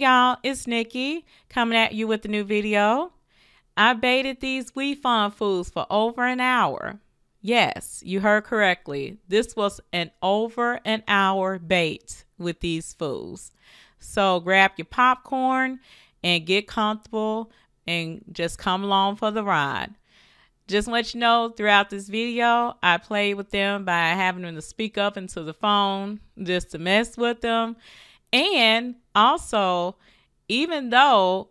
Hey y'all, it's Nikki coming at you with a new video. I baited these weefun fools for over an hour. Yes, you heard correctly. This was an over an hour bait with these fools. So grab your popcorn and get comfortable and just come along for the ride. Just let you know, throughout this video, I played with them by having them to speak up into the phone just to mess with them. And also, even though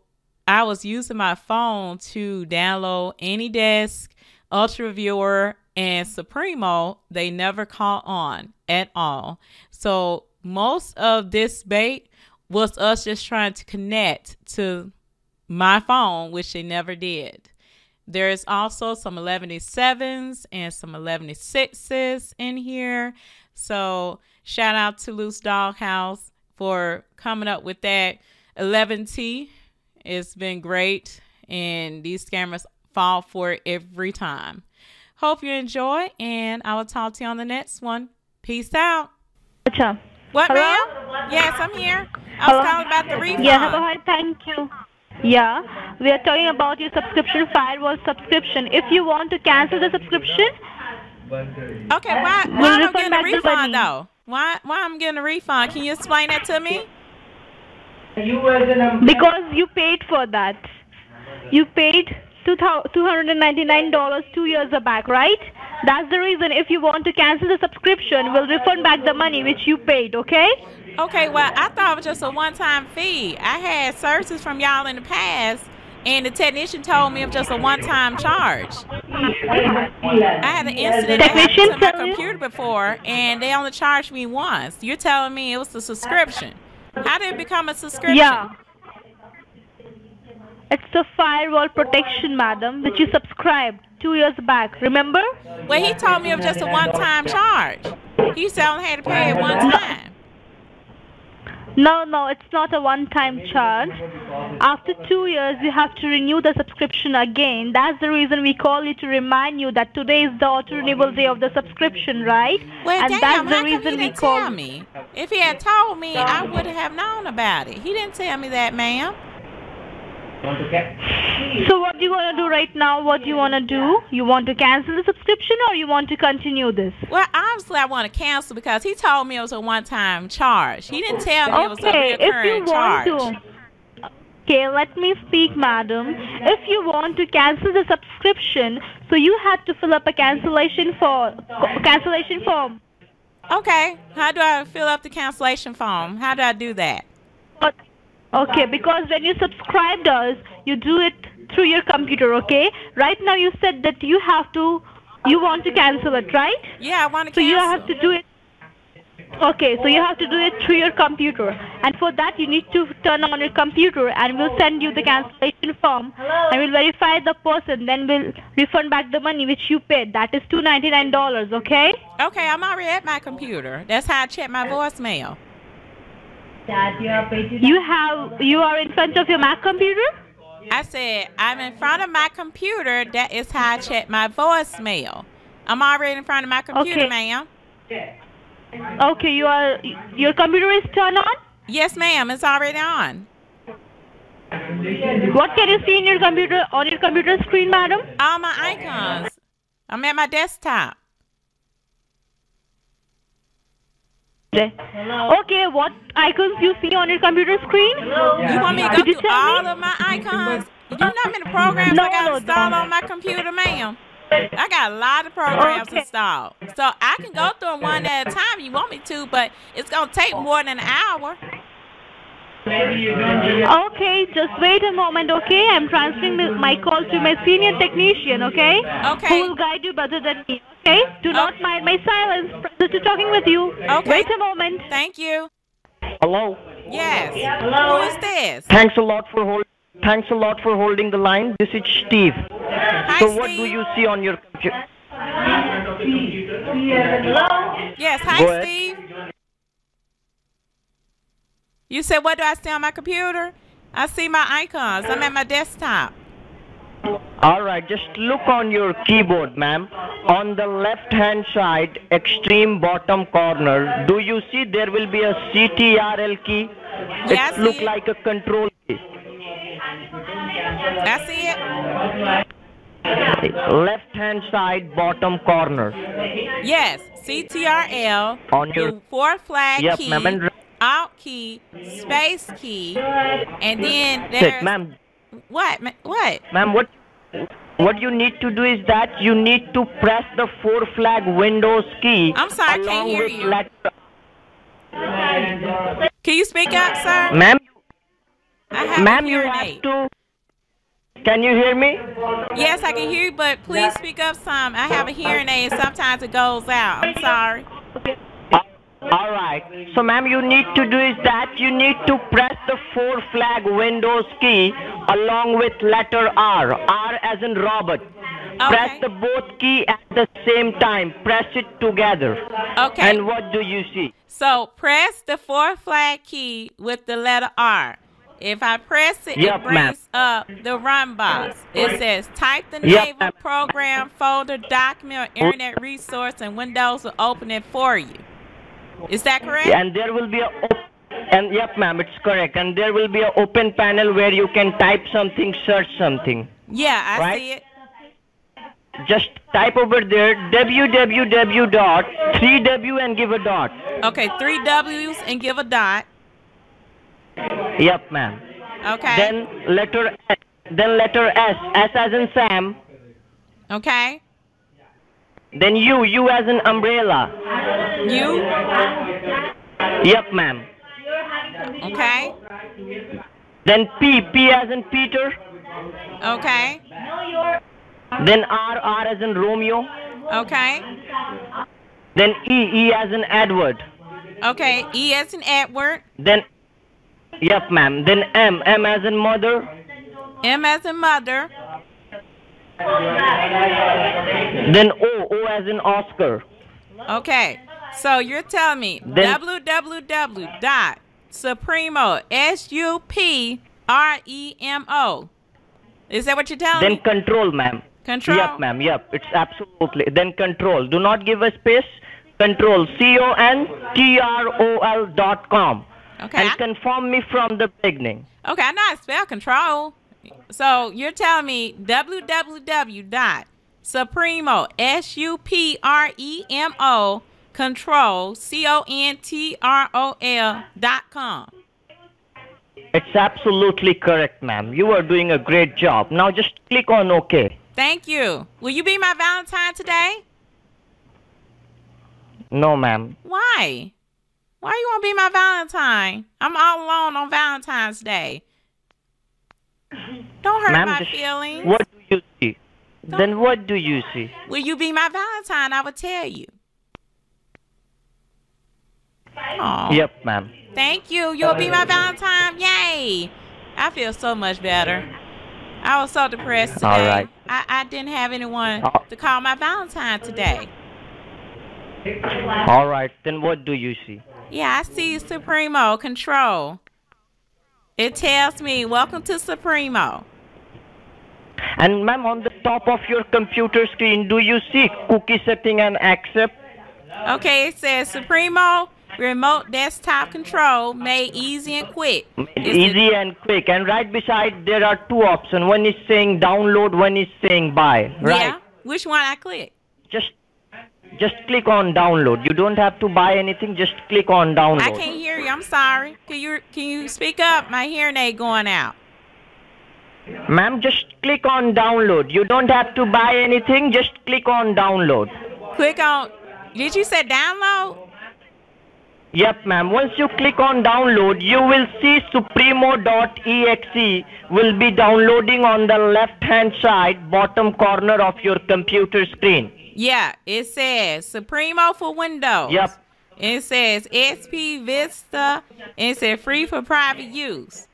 I was using my phone to download AnyDesk, UltraViewer, and Supremo, they never caught on at all. So most of this bait was us just trying to connect to my phone, which they never did. There is also some 1187s and some 1186s in here. So shout out to Loose Doghouse for coming up with that 11T. It's been great, and these scammers fall for it every time. Hope you enjoy, and I will talk to you on the next one. Peace out. Acha. What, ma'am? Yes, I'm here. I was talking about the refund. Yeah, thank you. Yeah, we are talking about your subscription, firewall subscription. If you want to cancel the subscription, okay, why I'm getting a refund though? Why I'm getting a refund? Can you explain that to me? Because you paid for that. You paid $299 2 years back, right? That's the reason. If you want to cancel the subscription, we'll refund back the money which you paid, okay? Okay, well, I thought it was just a one-time fee. I had services from y'all in the past, and the technician told me it was just a one-time charge. I had an incident that happened to my computer before, and they only charged me once. You're telling me it was a subscription. How did it become a subscription? Yeah. It's a firewall protection, madam, which you subscribed 2 years back, remember? Well, he told me it was just a one-time charge. He said I only had to pay it one time. No, it's not a one-time charge. After 2 years, you have to renew the subscription again. That's the reason we call you to remind you that today is the auto-renewal day of the subscription, right? Well, and damn, that's the reason we call me. If he had told me, I would have known about it. He didn't tell me that, ma'am. So what do you want to do right now? What do you want to do? You want to cancel the subscription or you want to continue this? Well, obviously I want to cancel because he told me it was a one-time charge. He didn't tell me it was a recurring charge. Okay, let me speak, madam. If you want to cancel the subscription, so you have to fill up a cancellation form. Okay, how do I fill up the cancellation form? How do I do that? Okay, because when you subscribed us, you do it through your computer, okay? Right now you said that you want to cancel it, right? Yeah, I want to cancel. So you have to do it. Okay, so you have to do it through your computer. And for that, you need to turn on your computer and we'll send you the cancellation form. And we'll verify the person, then we'll refund back the money which you paid. That is $299, okay? Okay, I'm already at my computer. That's how I check my voicemail. You are in front of your Mac computer? I said, I'm in front of my computer. That is how I check my voicemail. I'm already in front of my computer, okay, ma'am. Okay, your computer is turned on? Yes, ma'am. It's already on. What can you see in your computer, on your computer screen, madam? All my icons. I'm at my desktop. Okay, what icons you see on your computer screen? You want me to go through all of my icons? You know how many programs I got installed on my computer, ma'am? I got a lot of programs installed. So I can go through them one at a time if you want me to, but it's going to take more than an hour. Okay, just wait a moment, okay? I'm transferring my call to my senior technician, okay? Okay. Who will guide you better than me, okay? Do not mind my silence. Prior to talking with you. Okay. Wait a moment. Thank you. Hello? Yes. Hello. Who is this? Thanks a lot for holding the line. This is Steve. Hi, so what Steve. Do you see on your computer? Hello? Yes, hi, Steve. You said, what do I see on my computer? I see my icons. I'm at my desktop. All right. Just look on your keyboard, ma'am. On the left-hand side, extreme bottom corner, do you see there will be a CTRL key? Yes, it looked like a control. I see it. Left hand side bottom corner. Yes, CTRL on your four flag key, Alt key, space key, and then there's ma'am. What? What? Ma'am, what you need to do is that you need to press the four flag Windows key. I'm sorry, I can't hear you. Can you speak up, sir? Ma'am, you have to. Can you hear me? Yes, I can hear you, but please speak up some. I have a hearing aid, and sometimes it goes out. I'm sorry. All right. So, ma'am, you need to do is that you need to press the four flag Windows key along with letter R. R as in Robert. Okay. Press the both key at the same time. Press it together. Okay. And what do you see? So, press the four flag key with the letter R. If I press it, it brings up the run box. It says, type the name of program, folder, document, or internet resource, and Windows will open it for you. Is that correct? And there will be a yep, ma'am, it's correct. And there will be an open panel where you can type something, search something. Yeah, I see it. Just type over there, www.3w and give a dot. Okay, 3 W's and give a dot. Yep, ma'am. Okay. Then letter S. S as in Sam. Okay. Then U. U as in umbrella. U? Yep, ma'am. Okay. Then P. P as in Peter. Okay. Then R. R as in Romeo. Okay. Then E. E as in Edward. Okay. E as in Edward. Then... Yep, ma'am. Then M. M as in mother. M as in mother. Then O. O as in Oscar. Okay. So you're telling me www.supremo. S-U-P-R-E-M-O. Is that what you're telling me? Then control, ma'am. Control? Yep, ma'am. Yep. It's absolutely. Then control. Do not give a space. Control. C-O-N-T-R-O-L.com. Okay, and confirm me from the beginning. Okay, I know I spell control. So you're telling me www.supremo, S-U-P-R-E-M-O, control, C-O-N-T-R-O-L.com. It's absolutely correct, ma'am. You are doing a great job. Now just click on OK. Thank you. Will you be my Valentine today? No, ma'am. Why? Why you want to be my Valentine? I'm all alone on Valentine's Day. Don't hurt my feelings. What do you see? Then what do you see? Will you be my Valentine? I will tell you. Aww. Yep, ma'am. Thank you. You'll be my Valentine. Yay. I feel so much better. I was so depressed today. All right. I didn't have anyone to call my Valentine today. All right. Then what do you see? Yeah, I see Supremo, control. It tells me, welcome to Supremo. And ma'am, on the top of your computer screen, do you see cookie setting and accept? Okay, it says Supremo, remote desktop control, made easy and quick. Easy and quick. And right beside, there are two options. One is saying download, one is saying buy. Right? Yeah, which one I click? Just click on download. You don't have to buy anything. Just click on download. I can't hear you. I'm sorry. Can you speak up? My hearing aid going out. Ma'am, just click on download. You don't have to buy anything. Just click on download. Click on... Did you say download? Yep, ma'am. Once you click on download, you will see Supremo.exe will be downloading on the left-hand side, bottom corner of your computer screen. Yeah, it says Supremo for Windows. Yep. It says XP Vista. It says free for private use.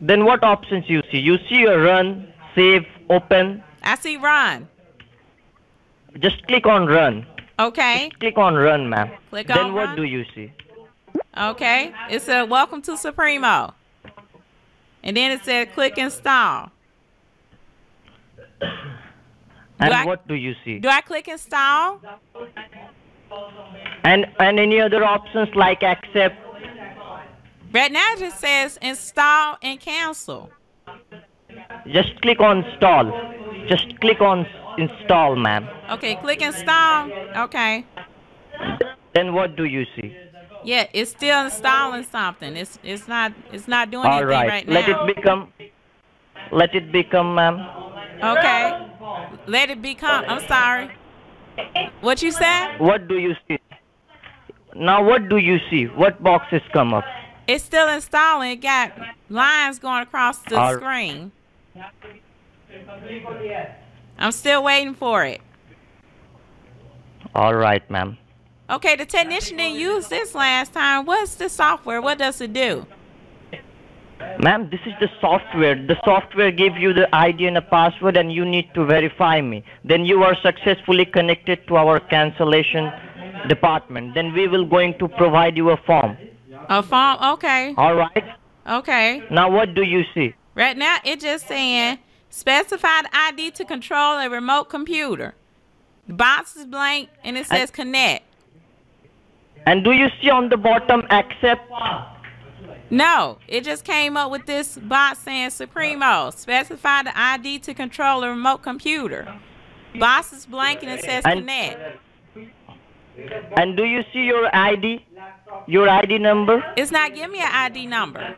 Then what options you see? You see a run, save, open. I see run. Just click on run. Okay. Just click on run, ma'am. Click on run. Then what do you see? Okay. It says welcome to Supremo. And then it says click install. And what do you see? Do I click install? And any other options like accept? Right now it just says install and cancel. Just click on install. Just click on install, ma'am. Okay, click install. Okay. Then what do you see? Yeah, it's still installing something. It's not doing anything right now. All right. Let it become, ma'am. Okay. Let it become. I'm sorry. What you said? What do you see? Now what do you see? What boxes come up? It's still installing. It got lines going across the screen. I'm still waiting for it. All right, ma'am. Okay, the technician didn't use this last time. What's the software? What does it do? Ma'am, this is the software. The software gives you the ID and a password, and you need to verify me. Then you are successfully connected to our cancellation department. Then we will going to provide you a form. A form? Okay. All right. Okay. Now what do you see? Right now it's just saying specify the ID to control a remote computer. The box is blank, and it says connect. And do you see on the bottom accept? No, it just came up with this box saying Supremo. Specify the ID to control a remote computer. Box is blank and it says connect. And do you see your ID? Your ID number? It's not giving me an ID number.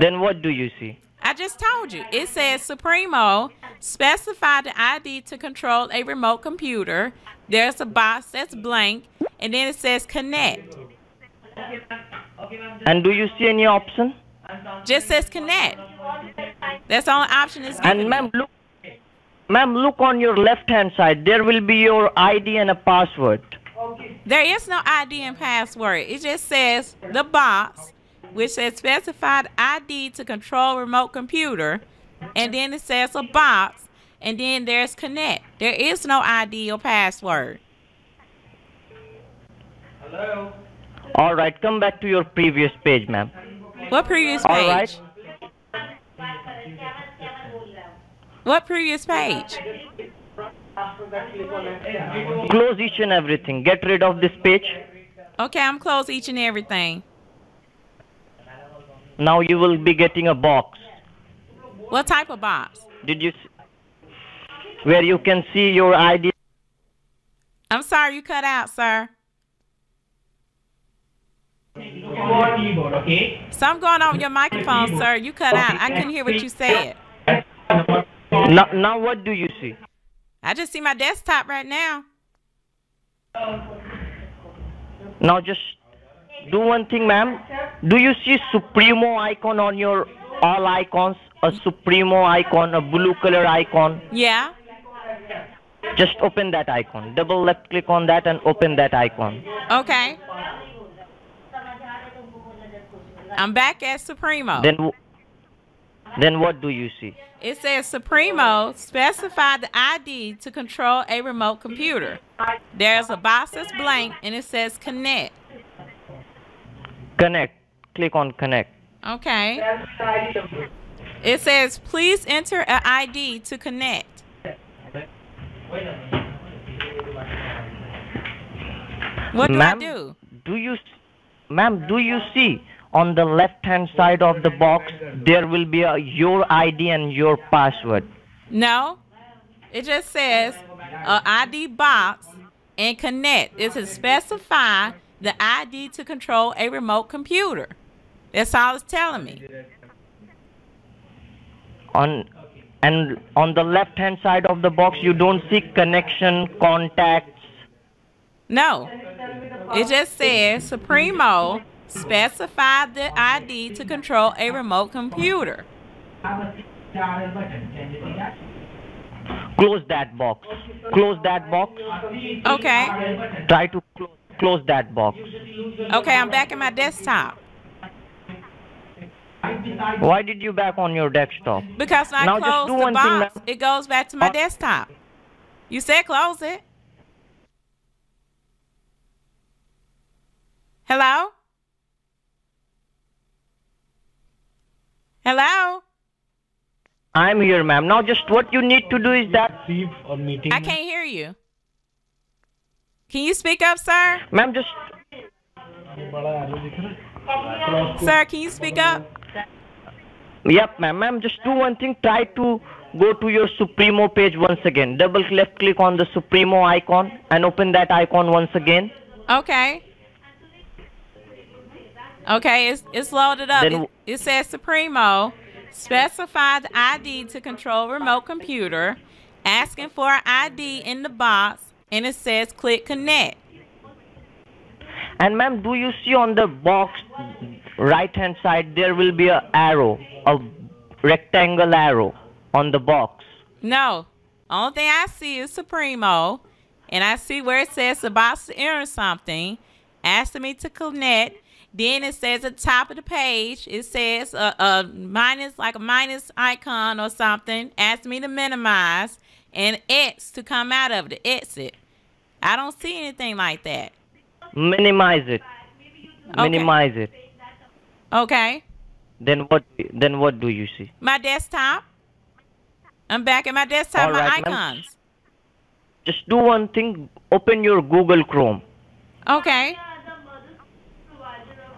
Then what do you see? I just told you. It says Supremo. Specify the ID to control a remote computer. There's a box that's blank, and then it says connect. And do you see any option? Just says connect. That's the only option is given. And ma'am, look on your left-hand side. There will be your ID and a password. There is no ID and password. It just says the box, which says specify the ID to control remote computer, and then it says a box, and then there's connect. There is no ID or password. Hello? All right, come back to your previous page, ma'am. What previous page? All right. What previous page? Close each and everything. Get rid of this page. Okay, I'm close each and everything. Now you will be getting a box. What type of box? Did you see? Where you can see your ID. I'm sorry, you cut out, sir. So I'm going over your microphone, sir. You cut out. I couldn't hear what you said. Now what do you see? I just see my desktop right now. Now just do one thing, ma'am. Do you see Supremo icon on your all icons? A Supremo icon, a blue color icon? Yeah. Just open that icon. Double left click on that and open that icon. Okay. I'm back at Supremo. Then what do you see? It says Supremo, specify the ID to control a remote computer. There's a box that's blank and it says connect. Connect. Click on connect. Okay. It says please enter an ID to connect. What do I do? Ma'am, do you see on the left-hand side of the box there will be your ID and your password? No, it just says ID box and connect. It says specify the ID to control a remote computer. That's all it's telling me. And on the left-hand side of the box, you don't see connection, contacts? No. It just says Supremo, specify the ID to control a remote computer. Close that box. Close that box. Okay. Try to close that box. Okay, I'm back at my desktop. Why did you back on your desktop? Because when I close the box, it goes back to my desktop. You said close it. Hello? Hello? I'm here, ma'am. Now just what you need to do is that... I can't hear you. Can you speak up, sir? Ma'am, just... Sir, can you speak up? Yep, ma'am. Ma'am, just do one thing. Try to go to your Supremo page once again. Double left click on the Supremo icon and open that icon once again. Okay. Okay, it's loaded up. Then, it says Supremo. Specify the ID to control remote computer. Asking for an ID in the box, and it says click connect. And ma'am, do you see on the box right hand side there will be an arrow, a rectangle arrow on the box? No. Only thing I see is Supremo, and I see where it says the box to enter something, asking me to connect. Then it says at the top of the page, it says a minus icon or something, asking me to minimize, and X to come out of the exit. I don't see anything like that. Minimize it. Okay. Minimize it. Okay. Then what do you see? My desktop. I'm back at my desktop. All my right, icons. Just do one thing. Open your Google Chrome. Okay.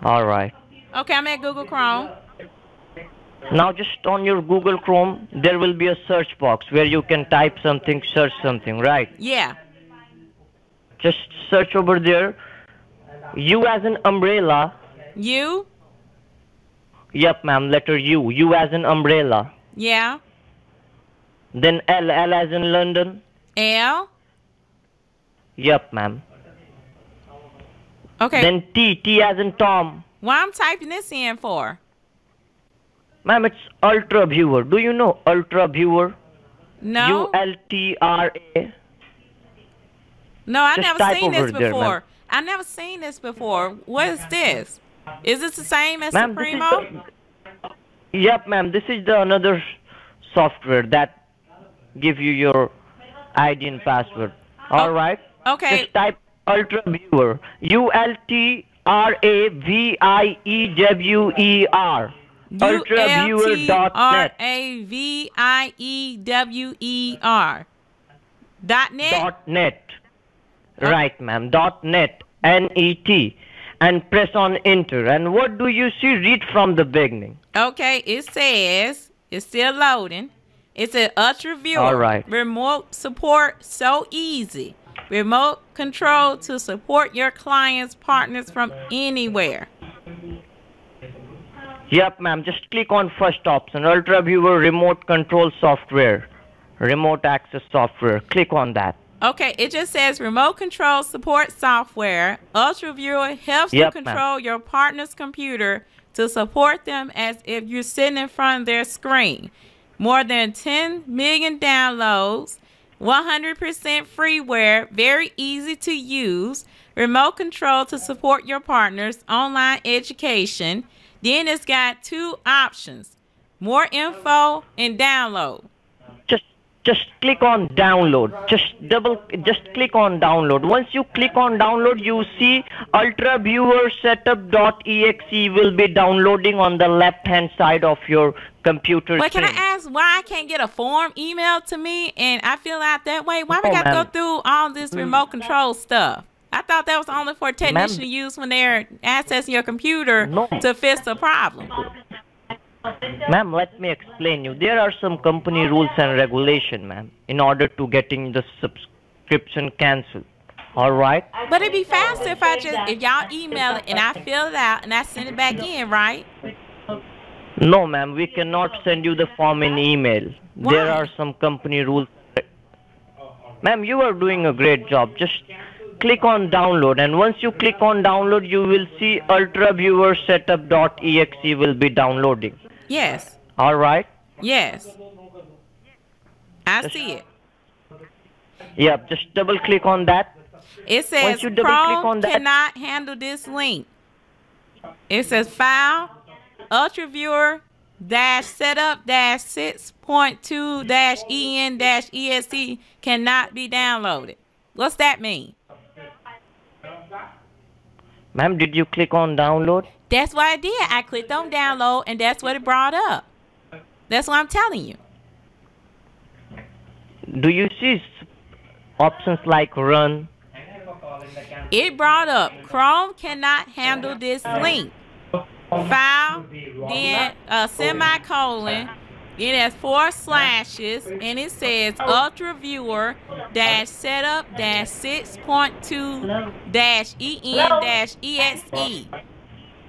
All right. Okay, I'm at Google Chrome. Now just on your Google Chrome, there will be a search box where you can type something, search something, right? Yeah. Just search over there. U as an umbrella. U? Yep, ma'am, letter U. U as an umbrella. Yeah. Then L. L as in London. L? Yep, ma'am. Okay. Then T. T as in Tom. Why am I typing this in for? Ma'am, it's UltraViewer. Do you know UltraViewer? No. ULTRA. No, I've never seen this before. I've never seen this before. What is this? Is this the same as Supremo? Yep, ma'am. This is the another software that give you your ID and password. All right. Okay. Just type UltraViewer. UltraViewer. UltraViewer.net. Right, ma'am. .net. N-E-T. And press on enter. And what do you see? Read from the beginning. Okay. It says, it's still loading. It says UltraViewer. All right. Remote support so easy. Remote control to support your clients, partners from anywhere. Yep, ma'am. Just click on first option, UltraViewer Remote Control Software, Remote Access Software. Click on that. Okay, it just says Remote Control Support Software. UltraViewer helps you control your partner's computer to support them as if you're sitting in front of their screen. More than 10 million downloads, 100% freeware, very easy to use, remote control to support your partners, online education. Then it's got two options, more info and download. Just click on download. Just click on download. Once you click on download, you see UltraViewer setup.exe will be downloading on the left-hand side of your computer. But can I ask why I can't get a form emailed to me and I fill out that way? Why we got to go through all this remote control stuff? I thought that was only for technicians to use when they're accessing your computer to fix the problem. Ma'am, let me explain you. There are some company rules and regulation, ma'am, in order to getting the subscription canceled. All right? But it'd be faster if if y'all email it and I fill it out and I send it back in, right? No, ma'am, we cannot send you the form in email. Why? There are some company rules. Ma'am, you are doing a great job. Just click on download, and once you click on download, you will see UltraViewer setup.exe will be downloading. Yes. All right. Yes. I see it. Yeah, just double click on that. It says Chrome cannot handle this link. It says file UltraViewer -setup-6.2-en-esc cannot be downloaded. What's that mean? Ma'am, did you click on download? That's what I did. I clicked on download, and that's what it brought up. That's what I'm telling you. Do you see options like run, It brought up Chrome cannot handle this link. File, then a semicolon, it has 4 slashes, and it says UltraViewer -setup-6.2-en-exe.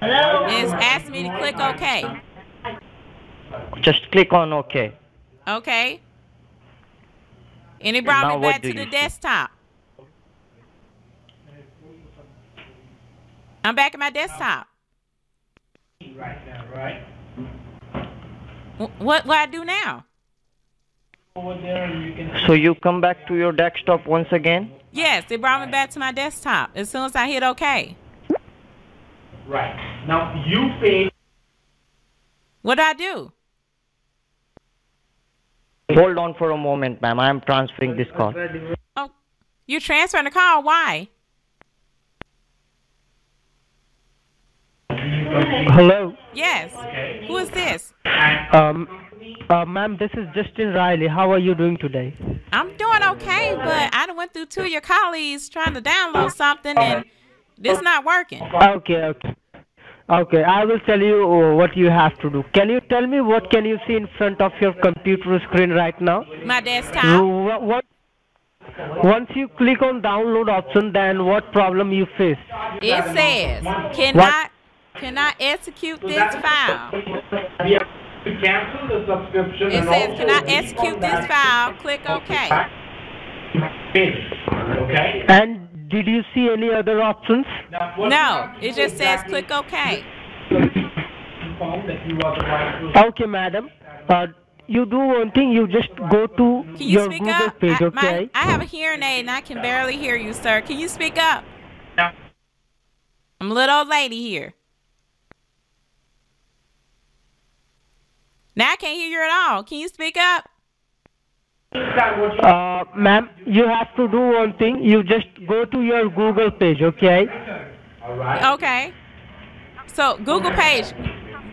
It's asking me to click OK. Just click on OK. Okay. And it brought me back to the desktop. I'm back at my desktop. Right now, right? What do I do now? Over there, you can... So you come back to your desktop once again? Yes, it brought me back to my desktop as soon as I hit OK. Right. Now you pay. What do I do? Hold on for a moment, ma'am. I'm transferring this call. Oh, you're transferring the call? Why? Hello. Yes. Okay. Who is this? Ma'am, this is Justin Riley. How are you doing today? I'm doing okay, but I went through 2 of your colleagues trying to download something, and it's not working. Okay, okay. Okay, I will tell you what you have to do. Can you tell me what can you see in front of your computer screen right now? My desktop. What? Once you click on download option, then what problem you face? It says, cannot execute this file. It says, cannot execute this file. Click OK. Okay. And did you see any other options? No, it just says click OK. Okay, madam. You do one thing, you just go to your Google page, okay? I have a hearing aid and I can barely hear you, sir. Can you speak up? No. I'm a little old lady here. Now I can't hear you at all. Can you speak up? Ma'am, you have to do one thing. You just go to your Google page, okay? Okay. So, Google page,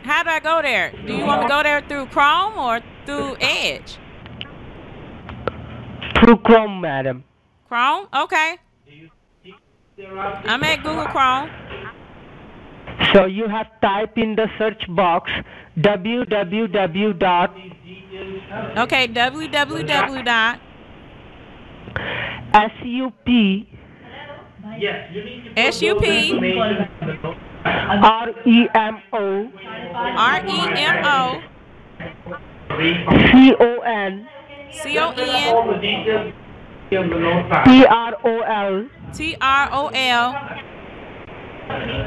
how do I go there? Do you want me to go there through Chrome or through Edge? Through Chrome, madam. Chrome? Okay. I'm at Google Chrome. So, you have typed in the search box www. Okay, www. Dot. S-U-P. Yes, you need to S-U-P. R-E-M-O. R-E-M-O. C-O-N. C-O-N. T-R-O-L. T-R-O-L.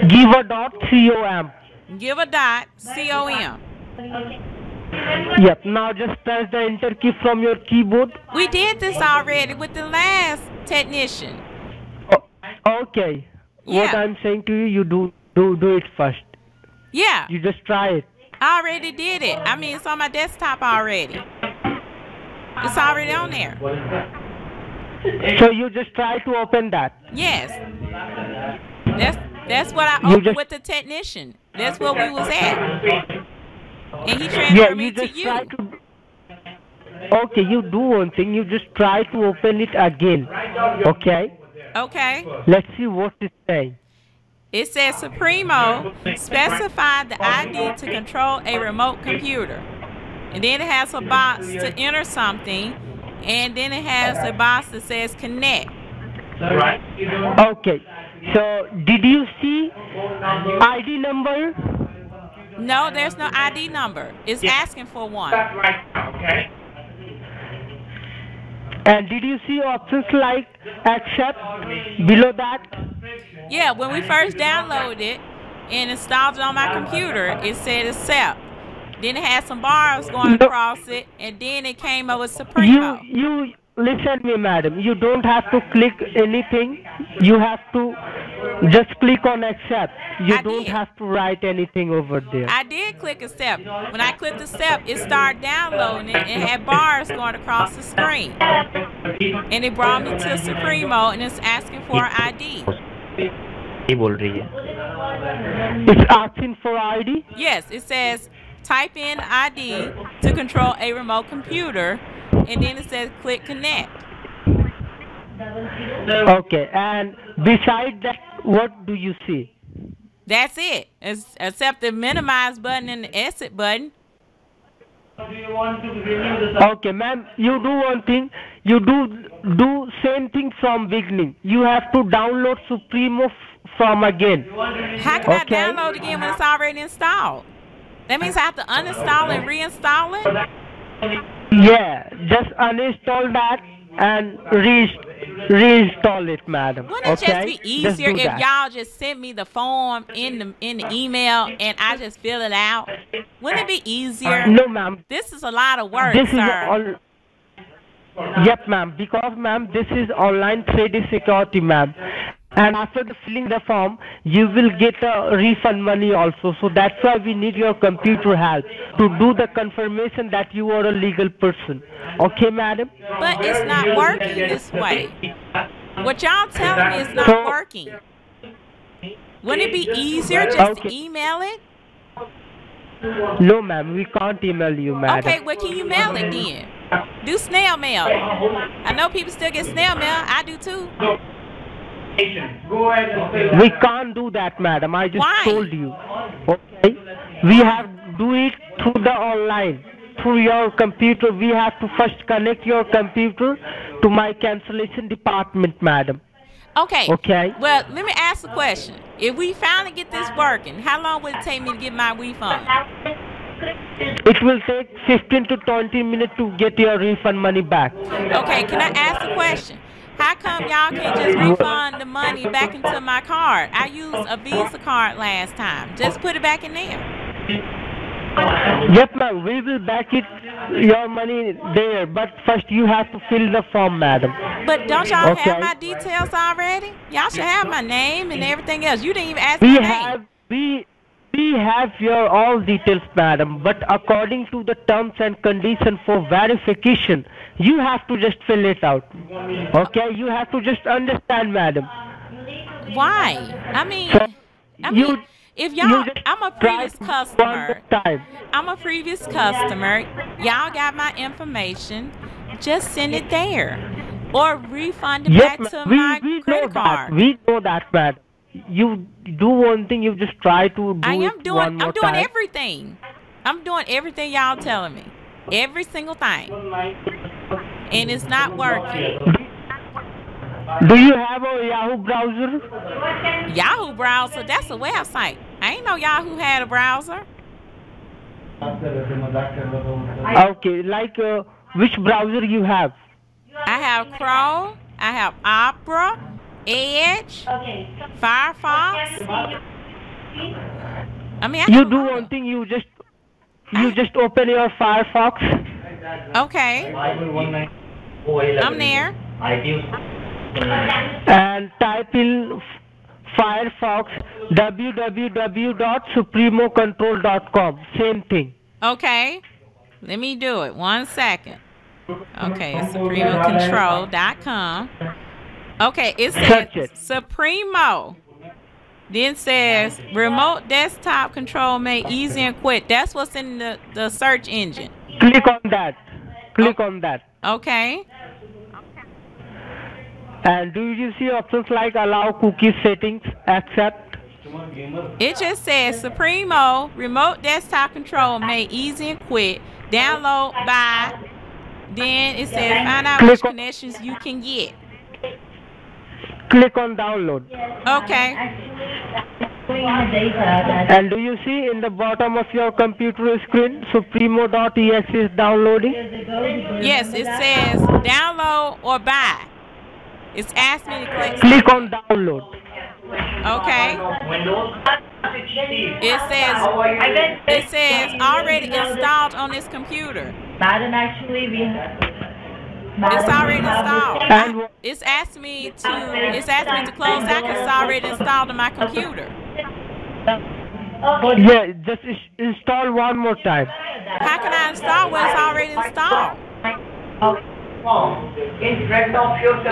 Give a dot com. Give a dot com. Yep. Now just press the enter key from your keyboard. We did this already with the last technician. Oh, okay. Yeah. What I'm saying to you, you do it first. Yeah. You just try it. I already did it. I mean, it's on my desktop already. It's already on there. So you just try to open that. Yes. That's what I opened with the technician. That's what we was at. And he transferred me to you. Okay, you do one thing. You just try to open it again. Okay? Okay. Let's see what it says. It says, Supremo specified the ID to control a remote computer. And then it has a box to enter something. And then it has a box that says connect. Okay. So, did you see ID number? No, there's no ID number. It's asking for one. That's right. Okay. And did you see options like accept below that? Yeah, when we first downloaded it and installed it on my computer, it said accept. Then it had some bars going across it, and then it came up with Supremo. You listen me, madam. You don't have to click anything. You have to just click on accept. You don't have to write anything over there. I did click accept. When I clicked accept, it started downloading and had bars going across the screen. And it brought me to Supremo, and it's asking for an ID. It's asking for ID? Yes, it says type in ID to control a remote computer. And then it says click connect. Okay, and Besides that, what do you see? That's it. It's accept the minimize button and the exit button. Do you want to renew the... Okay, ma'am, you do one thing. You do same thing from beginning. You have to download Supremo from again. How can I download again when it's already installed? That means I have to uninstall and reinstall it? Yeah, just uninstall that and reinstall it, madam. Wouldn't it just be easier if y'all just sent me the form in the email and I just fill it out? Wouldn't it be easier? No, ma'am. This is a lot of work, sir. Yep, ma'am. Because, ma'am, this is online 3D security, ma'am. And after filling the form, you will get a refund money also. So that's why we need your computer help to do the confirmation that you are a legal person. Okay, madam? But it's not working this way. What y'all telling me is not working. Wouldn't it be easier just to email it? No, ma'am. We can't email you, madam. Okay, well, can you mail it then? Do snail mail. I know people still get snail mail. I do too. We can't do that, madam. I just told you. Okay? We have to do it through the online, through your computer. We have to first connect your computer to my cancellation department, madam. Okay. Okay. Well, let me ask a question. If we finally get this working, how long would it take me to get my refund? It will take 15 to 20 minutes to get your refund money back. Okay. Can I ask a question? How come y'all can't just refund the money back into my card? I used a Visa card last time. Just put it back in there. Yes, ma'am. We will back it, your money there. But first you have to fill the form, madam. But don't y'all have my details already? Y'all should have my name and everything else. You didn't even ask me. We have your all details, madam. But according to the terms and conditions for verification, you have to just fill it out. Okay? You have to just understand, madam. Why? I mean, if y'all, I'm a previous customer. Y'all got my information. Just send it there. Or refund it back to my credit card. We know that, madam. You do one thing, you just try to do everything. I'm doing everything y'all telling me. Every single thing. And it's not working. Do you have a Yahoo browser? Yahoo browser? That's a website. I ain't know Yahoo had a browser. Okay, like which browser you have? I have Chrome. I have Opera. Edge, Firefox. I mean, you do one thing. You just open your Firefox. Okay. I'm there. And type in Firefox www.supremocontrol.com. Same thing. Okay. Let me do it. 1 second. Okay, supremocontrol.com. Okay, it says Supremo. Then says remote desktop control made easy and quick. That's what's in the search engine. Click on that. Click on that. Okay. And do you see options like allow cookie settings, accept? It just says Supremo remote desktop control made easy and quick. Download by. Then it says find out which connections you can get. Click on download. Okay. And do you see in the bottom of your computer screen, Supremo.exe is downloading? Yes, it says download or buy. It's asked me to click on download. Okay. It says already installed on this computer. It's already installed. It's asked me to close that because it's already installed on my computer. Yeah, just install one more time. How can I install when it's already installed?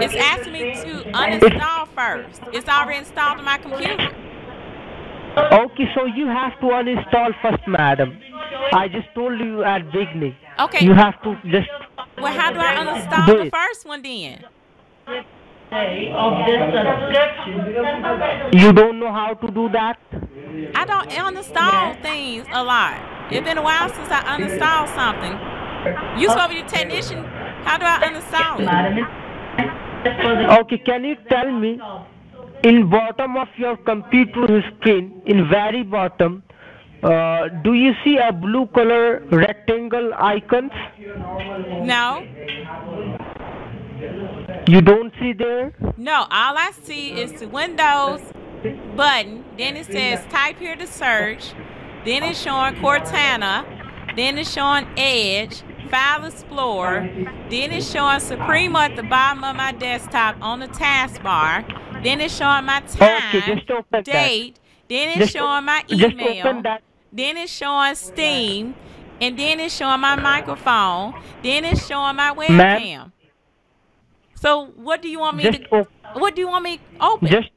It's asking me to uninstall first. It's already installed on my computer. Okay, so you have to uninstall first, madam. I just told you at the beginning. Okay. You have to just... Well, how do I uninstall the first one then? of this subscription. You don't know how to do that? I don't uninstall things a lot. It's been a while since I uninstalled something. You supposed to be a technician. How do I uninstall it? Okay, can you tell me, in bottom of your computer screen, in very bottom, do you see a blue color rectangle icon? No. You don't see there? No, all I see is the Windows button, then it says type here to search, then it's showing Cortana, then it's showing Edge, File Explorer, then it's showing Supremo at the bottom of my desktop on the taskbar, then it's showing my time, okay, date, then it's showing my email, then it's showing Steam, and then it's showing my microphone, then it's showing my webcam. So what do you want me to? What do you want me to open? Just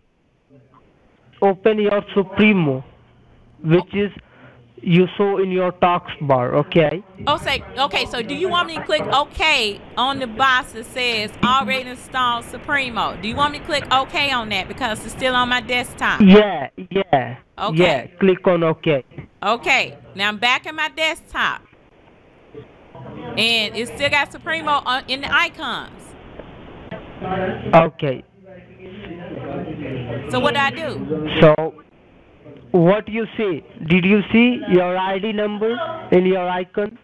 open your Supremo, which is you saw in your taskbar. Okay. Okay. So do you want me to click OK on the box that says already installed Supremo? Do you want me to click OK on that because it's still on my desktop? Yeah. Yeah. Okay. Yeah. Click on OK. Okay. Now I'm back at my desktop, and it still got Supremo on, in the icons. Okay. So what do I do? So what you see? Did you see your ID number in your icon?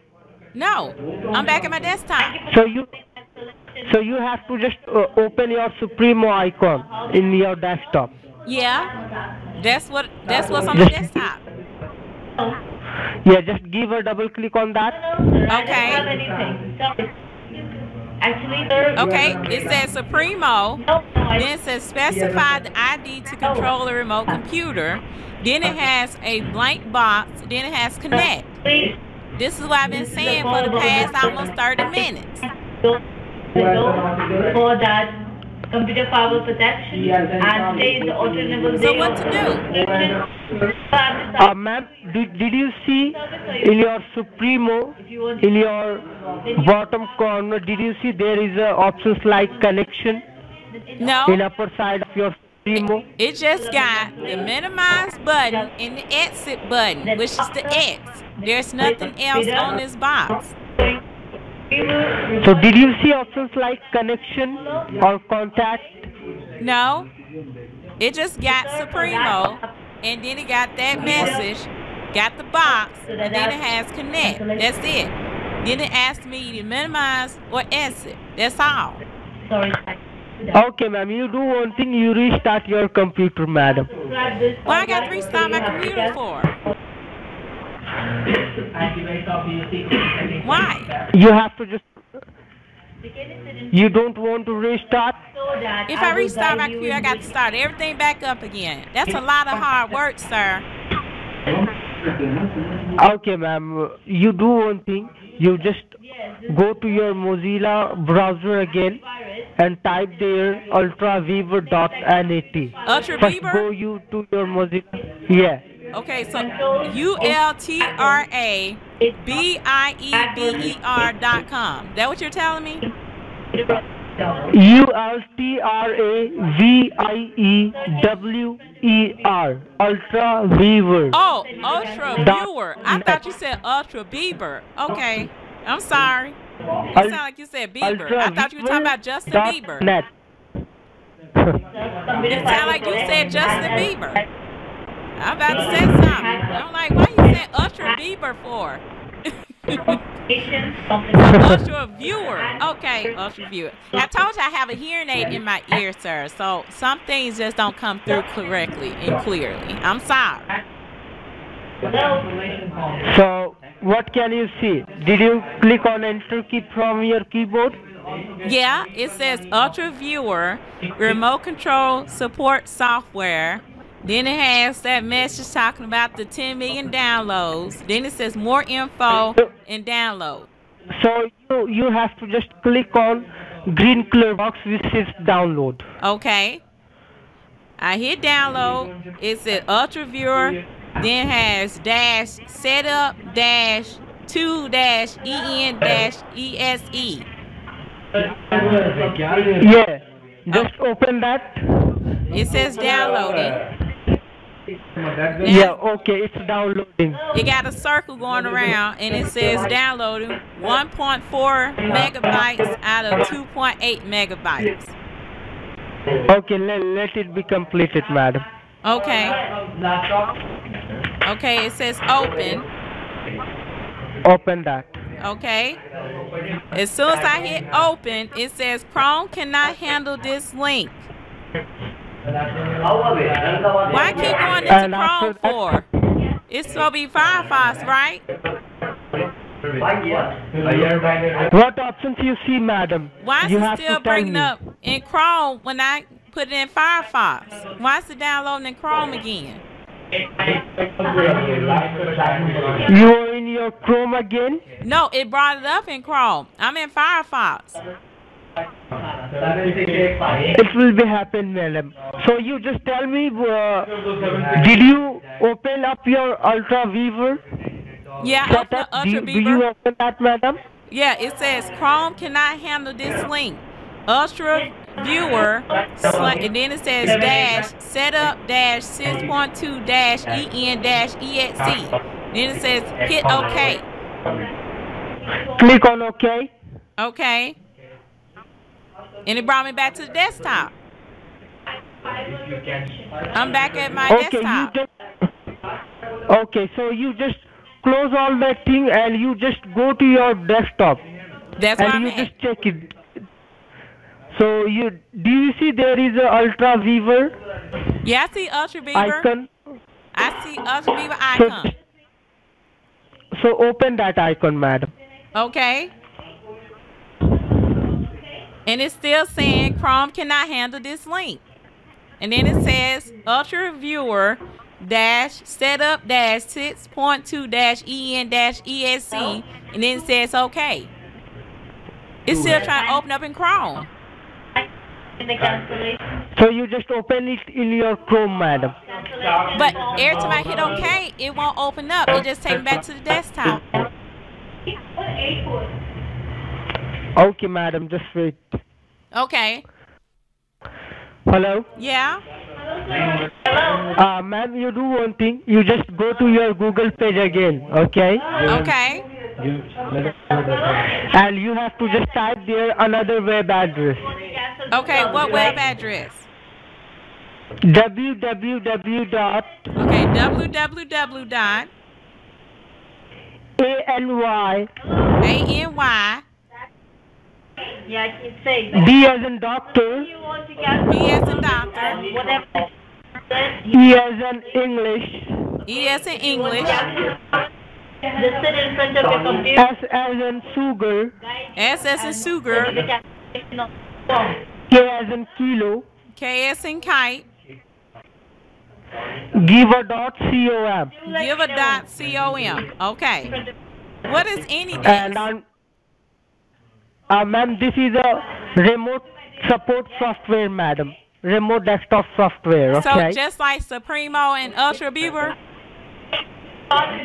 No, I'm back at my desktop. So you have to just open your Supremo icon in your desktop. Yeah, that's what's on the desktop. Yeah, just give a double click on that. Okay. Okay, it says Supremo, then it says specify the ID to control the remote computer, then it has a blank box, then it has connect. This is what I've been saying for the past almost 30 minutes. For that computer power protection and stay in the alternable. So what to do? Ma'am, did you see in your Supremo, in your bottom corner, did you see there is a options like connection? No. In upper side of your Supremo? It just got the minimize button and the exit button, which is the X. There's nothing else on this box. So did you see options like connection or contact? No. It just got Supremo, and then it got that message, got the box, and then it has connect. That's it. Then it asked me to minimize or exit. That's all. Okay, ma'am. You do one thing. You restart your computer, madam. Well, I got to restart my computer for? Why? You have to just... You don't want to restart? If I restart my computer, I got to start everything back up again. That's a lot of hard work, sir. Okay, ma'am. You do one thing. You just go to your Mozilla browser again and type there ultraviewer.net. Ultraviewer? First go you to your Mozilla. Yeah. Okay, so ultraviewer.com. That what you're telling me? ultraviewer. UltraViewer. Oh, UltraViewer. I thought you said UltraBieber. Okay, I'm sorry. You sound like you said Bieber. I thought you were talking about Justin Bieber. It sounded like you said Justin Bieber. I'm about to say something. I'm like, why you saying UltraViewer for? UltraViewer. Okay, UltraViewer. I told you I have a hearing aid in my ear, sir, so some things just don't come through correctly and clearly. I'm sorry. So, what can you see? Did you click on Enter key from your keyboard? Yeah, it says UltraViewer, Remote Control Support Software. Then it has that message talking about the 10 million downloads. Then it says more info and download. So you have to just click on green color box which says download. Okay. I hit download. It says UltraViewer. Then it has dash setup dash 2 dash en dash ESE. Yeah. Just open that. It says downloaded. Yeah, okay, it's downloading. You got a circle going around, and it says downloading 1.4 megabytes out of 2.8 megabytes. Okay, let it be completed, madam. Okay. Okay, it says open. Open that. Okay. As soon as I hit open, it says Chrome cannot handle this link. Why keep going into Chrome for? It's supposed to be Firefox, right? What options you see, madam? Why is it still bringing up in Chrome when I put it in Firefox? Why is it downloading in Chrome again? You are in your Chrome again? No, it brought it up in Chrome. I'm in Firefox. It will be happen, madam. So you just tell me, did you open up your UltraViewer? Yeah, I opened UltraViewer. Did you open that, madam? Yeah, it says Chrome cannot handle this link. UltraViewer, and then it says dash setup dash 6.2 dash en dash exe. Then it says hit OK. Click on OK. Okay. And it brought me back to the desktop. I'm back at my desktop. Okay, so you just close all that thing and you just go to your desktop. That's what I'm at. And you just check it. So do you see there is a UltraViewer? Yeah, I see UltraViewer icon. I see UltraViewer icon. So open that icon, madam. Okay. And it's still saying Chrome cannot handle this link. And then it says UltraViewer dash setup dash 6.2 dash en dash esc. And then it says OK. It's still trying to open up in Chrome. So you just open it in your Chrome, madam. But every time I hit OK, it won't open up. It just takes me back to the desktop. Okay, madam, just wait. Okay. Hello? Yeah. Ma'am, you do one thing. You just go to your Google page again, okay? Okay. And you have to just type there another web address. Okay, what web address? www. A-N-Y. Yeah, I can say that. D as in doctor. B as in doctor. Whatever. E as in English. E as in English. Just sit in front of your computer. S as in sugar. S as in sugar. K as in kilo. K as in kite. Giver.com. Giver.com. Okay. What is AnyDesk? And ma'am, this is a remote support software, madam. Remote desktop software, okay? So just like Supremo and UltraViewer?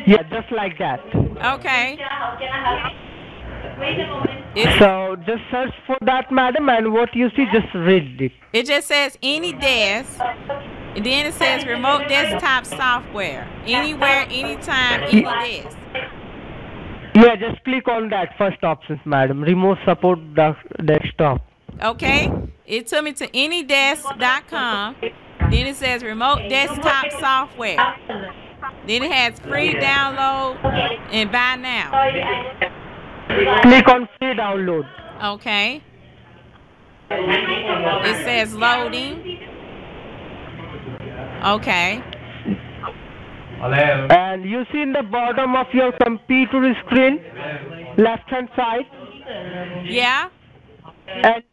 Yeah, just like that. Okay. So just search for that, madam, and what you see, just read it. It just says AnyDesk, and then it says remote desktop software. Anywhere, anytime, AnyDesk. Yeah, just click on that first option, madam. Remote support desktop. Okay. It took me to AnyDesk.com. Then it says remote desktop software. Then it has free download and buy now. Click on free download. Okay. It says loading. Okay. And you see in the bottom of your computer screen, left hand side. Yeah. And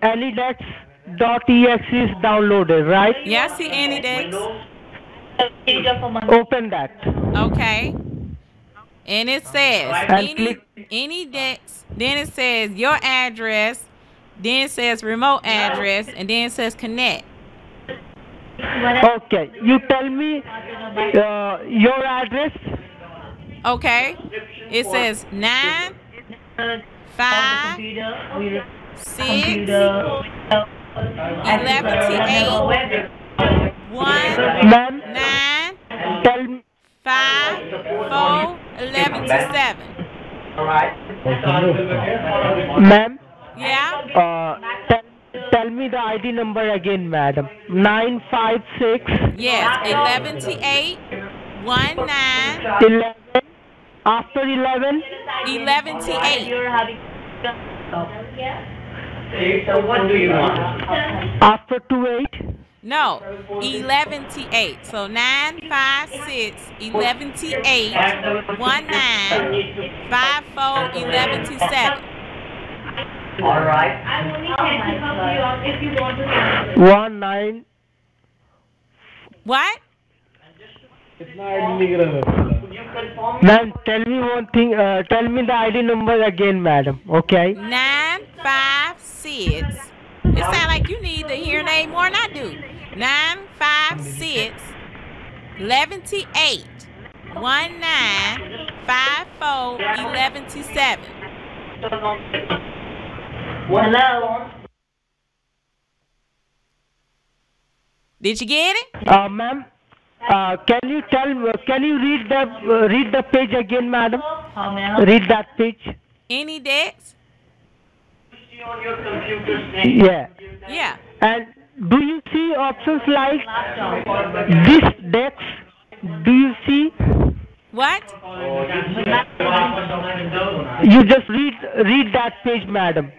AnyDesk.exe is downloaded, right? Yeah, see AnyDesk. Open that. Okay. And it says AnyDesk. Then it says your address. Then it says remote address, and then it says connect. Okay, you tell me your address. Okay, it says 956 11:58, 1, 9, 5, 4, 11:07. All right. Ma'am? Yeah? Tell me the ID number again, madam. 956. Yes, 11:08, 1, 9. 11. After 11? 11:08. So what do you want? After 2:08? No, 11:08. So 956, 11:08, 19, 54, 11:07. All right. I only can pick up you if you want to. 19. What? Ma'am, tell me one thing. Tell me the ID number again, madam. Okay. 956. It sounds like you need the hearing aid more than I do. 956, 11:08, 19, 54, 11:07. Hello. Did you get it? Ma'am. Can you read the page again, madam? Read that page. Any dates? On your computer screen. Yeah. Yeah. And do you see options like this desk? Do you see? What? You just read that page, madam.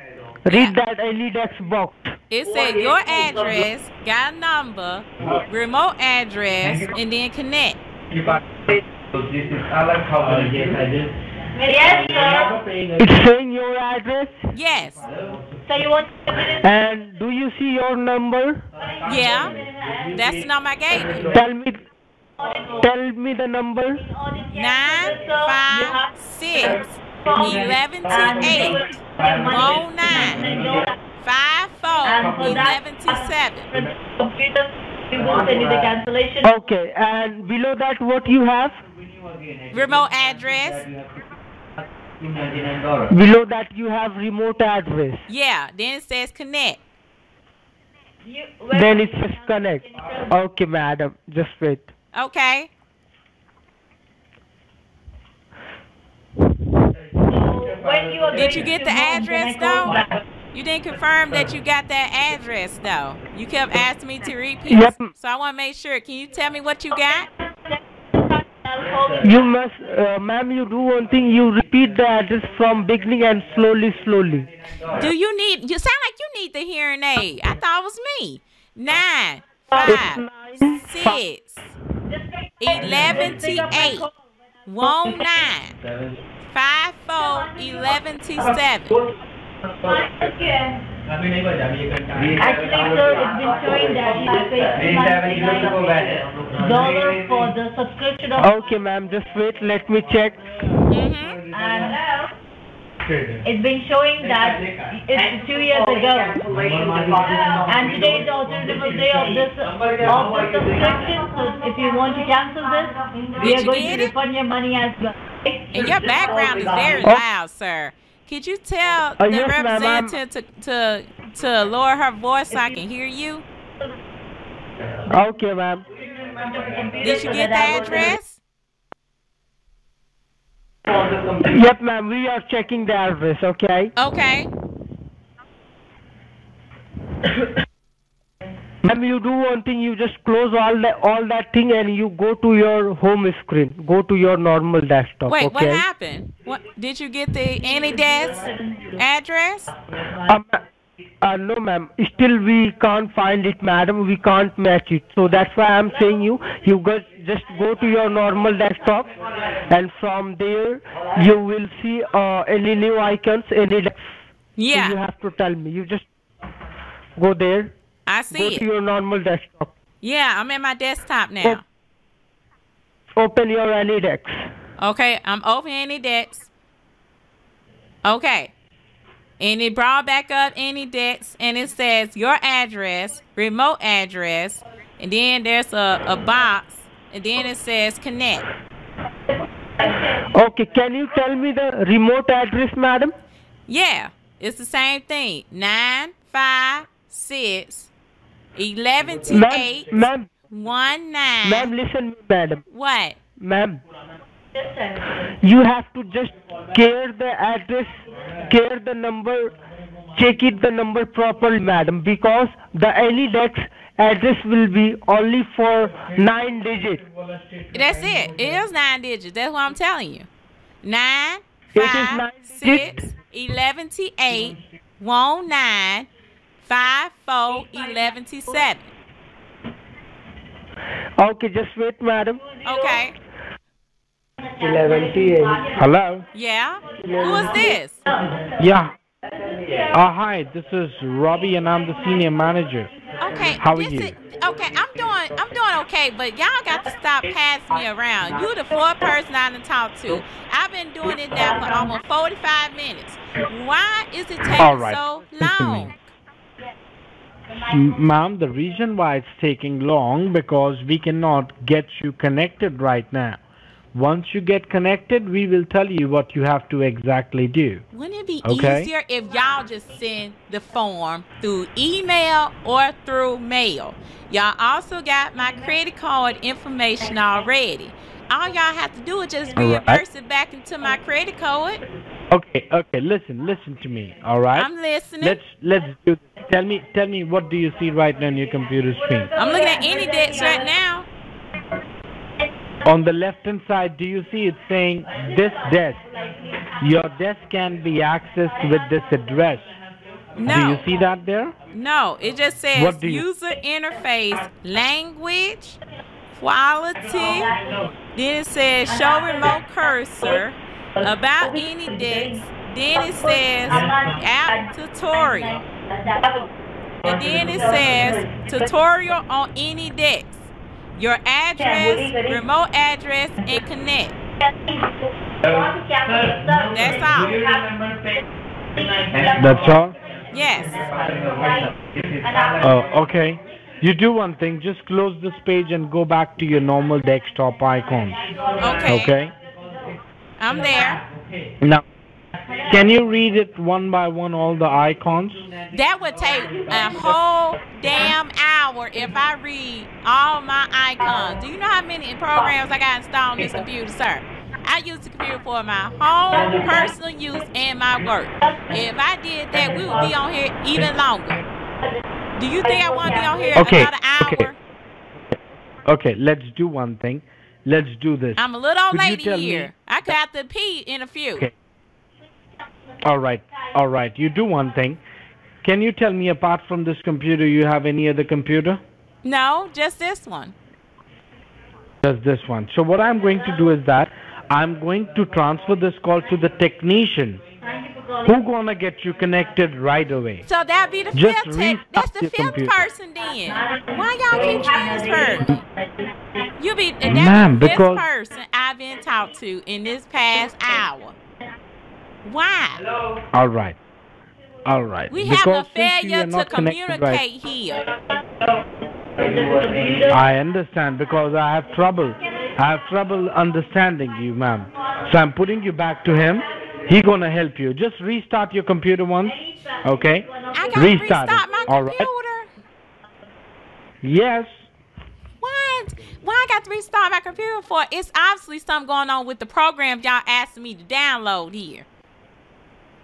Read that AnyDesk box. It said your address, got a number, remote address, and then connect. Yes, sir. It's saying your address? Yes. So you want to... And do you see your number? Yeah. That's the number I gave you. Tell me the number. 956. 11:08, 09, 54, 11:07. Okay, and below that, what you have? Remote address. Below that, you have remote address. Yeah, then it says connect. Then it says connect. Okay, madam, just wait. Okay. Did you get the address though? You didn't confirm that you got that address though. You kept asking me to repeat. Yep. So I want to make sure. Can you tell me what you got? You must, ma'am, you do one thing. You repeat the address from beginning and slowly. Do you need, you sound like you need the hearing aid. I thought it was me. 956, 11:08, 19. 54, 11:07. Actually, sir, it's been showing that you paid $99 for the subscription of... Okay, ma'am, just wait. Let me check. Mm-hmm. And it's been showing that it's 2 years ago. And today is the alternative day of the subscription. So if you want to cancel this, we are going to refund your money as well. And your background is very loud, sir. Could you tell the representative to lower her voice so I can hear you? Okay, ma'am. Did you get the address? Yep, ma'am. We are checking the address, okay? Okay. Ma'am, you do one thing. You just close all that thing and you go to your home screen. Go to your normal desktop. Wait, okay? What happened? What, did you get the AnyDesk address? No, ma'am. Still, we can't find it, madam. We can't match it. So that's why I'm saying you just go to your normal desktop, and from there you will see any new icons, any. Yeah. So you have to tell me. You just go there. I see it. Go to your normal desktop. Yeah, I'm at my desktop now. Open your AnyDesk. Okay, I'm open AnyDesk. Okay. And it brought back up AnyDesk, and it says your address, remote address, and then there's a box, and then it says connect. Okay, can you tell me the remote address, madam? Yeah, it's the same thing. 9, 5, 6, 11 to 8, 1, 9. Ma'am, listen, madam. What? Ma'am, you have to just care the address, care the number, check it the number properly, madam, because the AnyDesk address will be only for 9 digits. That's it. It is 9 digits. That's what I'm telling you. 9, 5, nine 6, digits. 11 to 8, 1, 9, 5, 4, 11 to 7. Okay, just wait, madam. Okay. 11 to 8. Hello? Yeah? Who is this? Yeah. Hi, this is Robbie, and I'm the senior manager. Okay. How are you? Okay, I'm doing okay, but y'all got to stop passing me around. You the fourth person I done talked to. I've been doing it now for almost 45 minutes. Why is it taking so long? Ma'am, the reason why it's taking long because we cannot get you connected right now. Once you get connected, we will tell you what you have to exactly do. Wouldn't it be easier if y'all just send the form through email or through mail? Y'all also got my credit card information already. All y'all have to do is just reimburse it back into my credit card. Okay, okay. Listen to me. All right. I'm listening. Let's do. Tell me, what do you see right now on your computer screen? I'm looking at AnyDesk right now. On the left-hand side, do you see it saying, this desk? Your desk can be accessed with this address. No. Do you see that there? No, it just says user interface, language, quality. Then it says show remote cursor, about AnyDesk. Then it says app tutorial. And then it says tutorial on AnyDesk. Your address, remote address, and connect. That's all. That's all? Yes. Oh, okay. You do one thing. Just close this page and go back to your normal desktop icons. Okay. Okay? I'm there. Now, can you read it one by one, all the icons? That would take a whole damn hour if I read all my icons. Do you know how many programs I got installed on this computer, sir? I use the computer for my home, personal use, and my work. If I did that, we would be on here even longer. Do you think I want to be on here another hour? Okay, let's do one thing. Let's do this. I'm a little old lady here. I could have to pee in a few. Okay. All right. You do one thing. Can you tell me, apart from this computer, you have any other computer? No, just this one. Just this one. So what I'm going to do is that I'm going to transfer this call to the technician who's going to get you connected right away. So that'd be the fifth tech. That's the fifth person then. Why y'all keep transferring? You be the fifth person I've been talked to in this past hour. Why? Hello? All right. We have a failure to communicate here. I understand because I have trouble understanding you, ma'am. So I'm putting you back to him. He's going to help you. Just restart your computer once. Okay? I got restart my computer? Right. Yes. What? Why I got to restart my computer for? It's obviously something going on with the program y'all asking me to download here.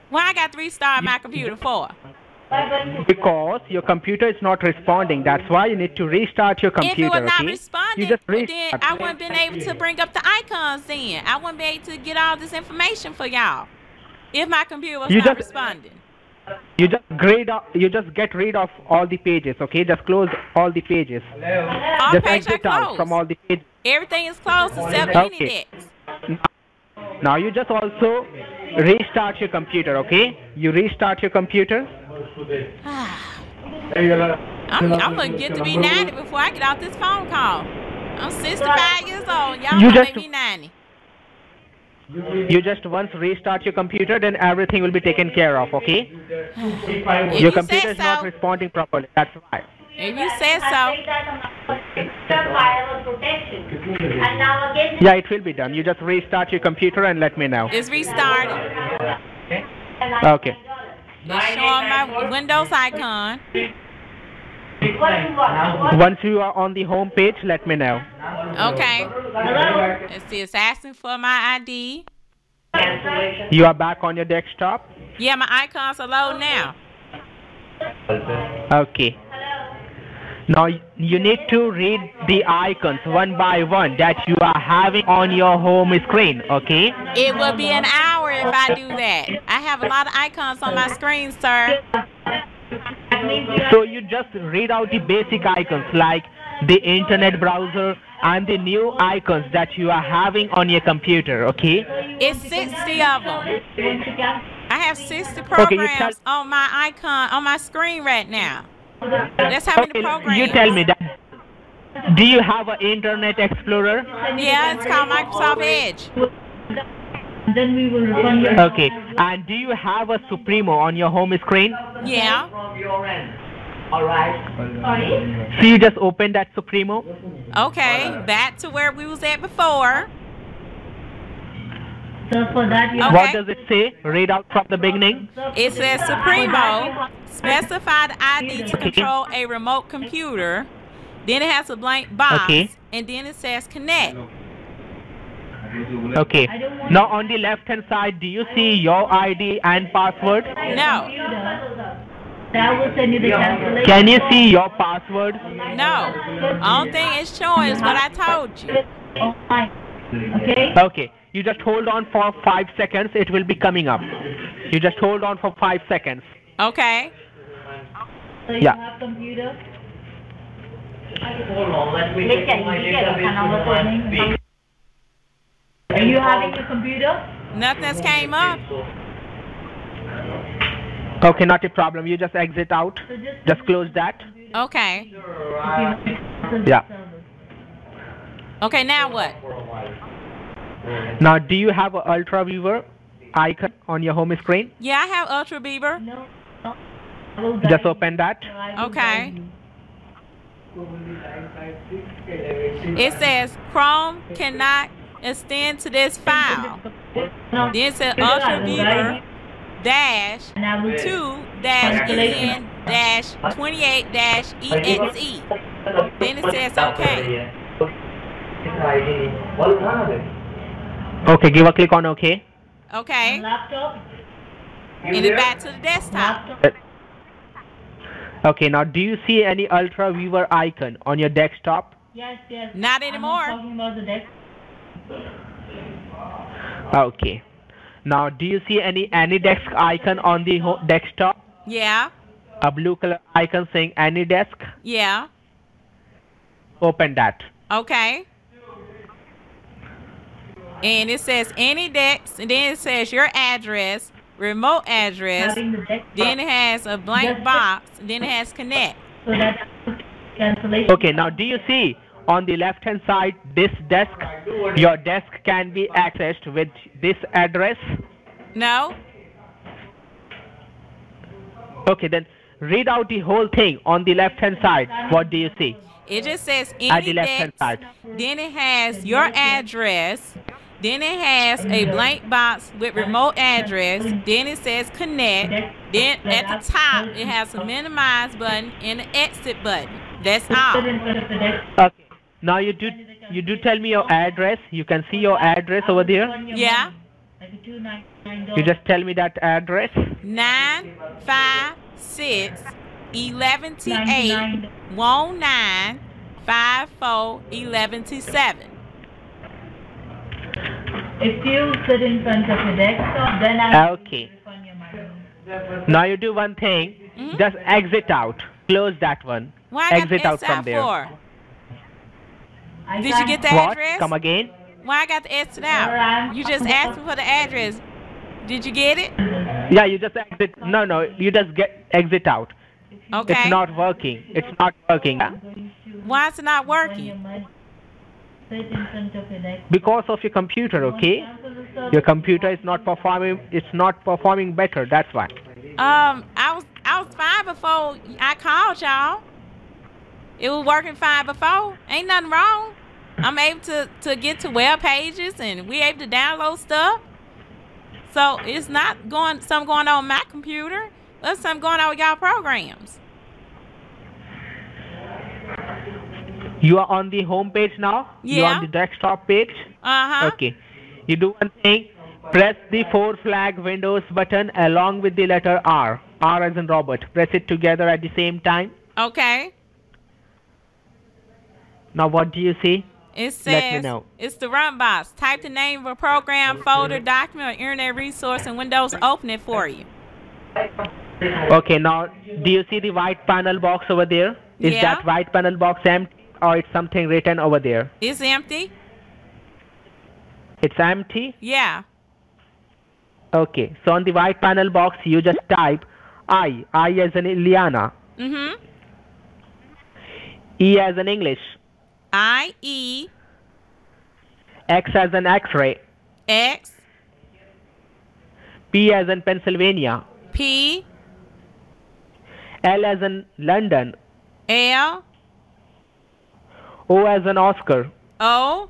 Why I got to restart my computer for? Because your computer is not responding. That's why you need to restart your computer. If it was not responding, then I wouldn't been able to bring up the icons then. I wouldn't be able to get all this information for y'all if my computer was not responding. You just get rid of all the pages, okay? Just close all the pages. All just pages exit out from all the pages. Everything is closed except AnyDesk. Now you just also restart your computer, okay? You restart your computer. I'm going to get to be 90 before I get out this phone call. I'm 65 years old. Y'all going to be 90. You just once restart your computer, then everything will be taken care of, okay? Your computer is not responding properly. That's why. If you say so. Yeah, it will be done. You just restart your computer and let me know. It's restarted. Okay. It's showing my Windows icon. Once you are on the home page, let me know. Okay. It's asking for my ID. You are back on your desktop? Yeah, my icons are low now. Okay. Now you need to read the icons one by one that you are having on your home screen, okay? It will be an hour if I do that. I have a lot of icons on my screen, sir. So you just read out the basic icons like the internet browser and the new icons that you are having on your computer, okay? It's 60 of them. I have 60 programs on my icon, on my screen right now. That's how many programs. You tell me that. Do you have an Internet Explorer? Yeah, it's called Microsoft Edge. Then we will run your. Okay. And do you have a Supremo on your home screen? Yeah. All right. So you just open that Supremo. Okay, back to where we was at before. So for that, okay. What does it say? Read out from the beginning. It says Supremo, specify the ID to control a remote computer. Then it has a blank box, and then it says connect. Okay. Now on the left-hand side, do you see your ID and password? No. Can you see your password? No. Only thing it's showing is what I told you. Okay. Okay. You just hold on for 5 seconds. It will be coming up. You just hold on for 5 seconds. Okay. So you have computer? Are you having a computer? Nothing's came up. Okay, not a problem. You just exit out. So just close that. Okay. Yeah. Okay, now what? Now, do you have an UltraViewer icon on your home screen? Yeah, I have UltraViewer. No. Just open that. Okay. It says Chrome cannot extend to this file. Then it says UltraViewer -2-en-28-exe. Then it says okay. Okay, give a click on OK. Okay. And then back to the desktop. Okay, now do you see any UltraViewer icon on your desktop? Yes, yes. Not anymore. I'm talking about the desktop. Okay. Now do you see any AnyDesk icon on the desktop? Yeah. A blue color icon saying AnyDesk? Yeah. Open that. Okay. And it says AnyDesk, and then it says your address, remote address, then it has a blank box, and then it has connect. Okay, now do you see on the left-hand side this desk? Your desk can be accessed with this address? No. Okay, then read out the whole thing on the left-hand side. What do you see? It just says AnyDesk, then it has your address. Then it has a blank box with remote address. Then it says connect. Then at the top, it has a minimize button and an exit button. That's all. Okay. Now you do tell me your address. You can see your address over there. Yeah. You just tell me that address. 956 11T8 19 54 11T7. If you sit in front of your desktop, then I will on your microphone. Now you do one thing, just exit out. Close that one. Why exit out from there. Did you get the address? Come again? Why I got the exit out? You just asked me for the address. Did you get it? Yeah, you just exit. No, no, you just get exit out. Okay. It's not working. It's not working. Why is it not working? Because of your computer, okay? Your computer is not performing. It's not performing better. That's why. I was fine before I called y'all. It was working fine before. Ain't nothing wrong. I'm able to get to web pages and we able to download stuff. So it's not going. Something going on with my computer. There's something going on with y'all programs. You are on the home page now? Yeah. You are on the desktop page? Uh-huh. Okay. You do one thing. Press the four flag Windows button along with the letter R. R as in Robert. Press it together at the same time. Okay. Now what do you see? It says it's the run box. Type the name of a program, folder, document, or internet resource, and Windows open it for you. Okay, now do you see the white panel box over there? Is that white panel box empty or it's something written over there? It's empty. It's empty? Yeah. Okay, so on the white panel box, you just type I as in Iliana. Mm-hmm. E as in English. I-E. X as in X-ray. X. P as in Pennsylvania. P. L as in London. L. O as in Oscar. O.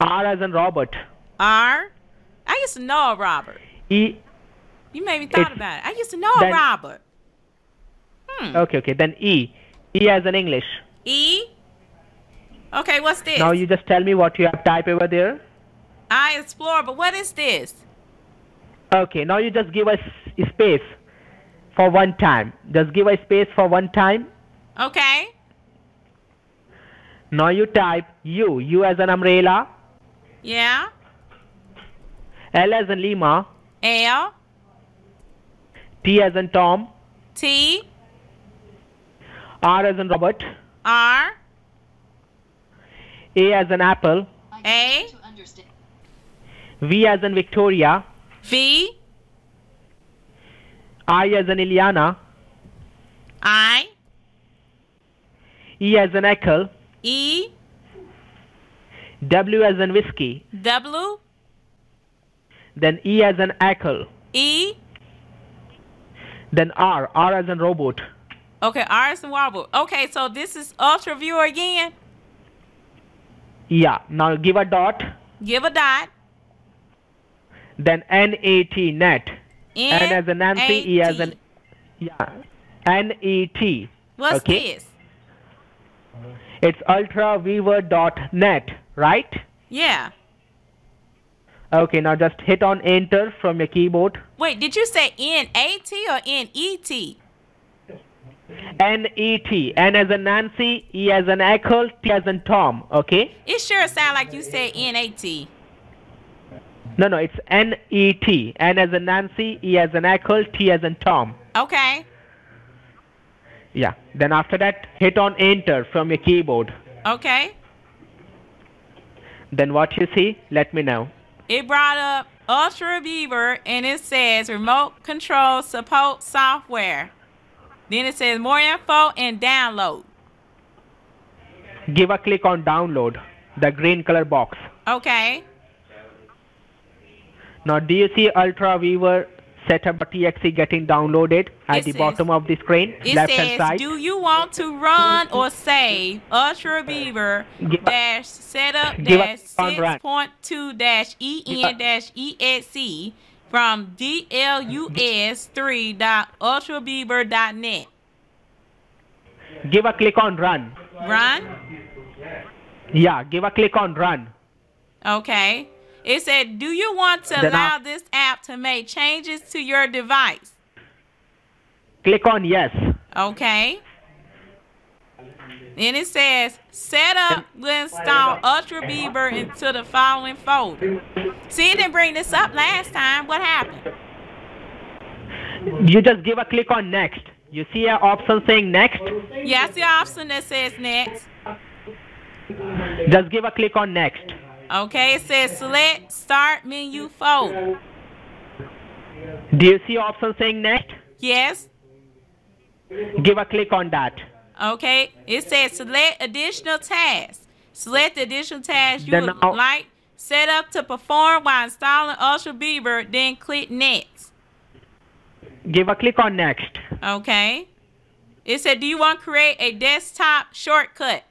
R as in Robert. R. I used to know a Robert. E. You made me thought about it. I used to know a Robert. Okay, okay. Then E. E as in English. E. Okay, what's this? Now you just tell me what you have typed over there. I explore, but what is this? Okay, now you just give us a space for one time. Just give a space for one time. Okay. Now you type U. U as an umbrella. Yeah. L as in Lima. L. T as in Tom. T. R as in Robert. R. A as in Apple. A. V as in Victoria. V. I as in Iliana. I. E as in Echo. E. W as in Whiskey. W. Then E as in Echo. E. Then R. R as in Robot. Okay, R as in Robot. Okay, so this is UltraViewer again? Yeah. Now give a dot. Give a dot. Then N-A-T, net. N as in Nancy, E as in... Yeah. N-E-T. What's this? It's ultraviewer.net, right? Yeah. Okay, now just hit on enter from your keyboard. Wait, did you say N-A-T or N-E-T? N-E-T. N as in Nancy, E as in Echo, T as in Tom, okay? It sure sounds like you said N-A-T. No, it's N-E-T. N as in Nancy, E as in Echo, T as in Tom. Okay. Yeah. Then after that, hit on enter from your keyboard. Okay. Then what you see, let me know. It brought up UltraViewer and it says remote control support software. Then it says more info and download. Give a click on download, the green color box. Okay. Now, do you see UltraViewer setup.exe getting downloaded at the bottom of the screen, left hand side? It says, do you want to run or save UltraViewer-setup-6.2-en-exe from dlus3.ultraviewer.net? Give a click on run. Run? Yeah, give a click on run. Okay. It said, do you want to allow this app to make changes to your device? Click on yes. Okay. Then it says, set up and install UltraViewer into the following folder. See, it didn't bring this up last time. What happened? You just give a click on next. You see an option saying next? Yeah, I see an option that says next. Just give a click on next. Okay, it says select start menu folder. Do you see option saying next? Yes. Give a click on that. Okay, it says select additional tasks. Select the additional tasks you would like set up to perform while installing UltraViewer, then click next. Give a click on next. Okay. It said, do you want to create a desktop shortcut?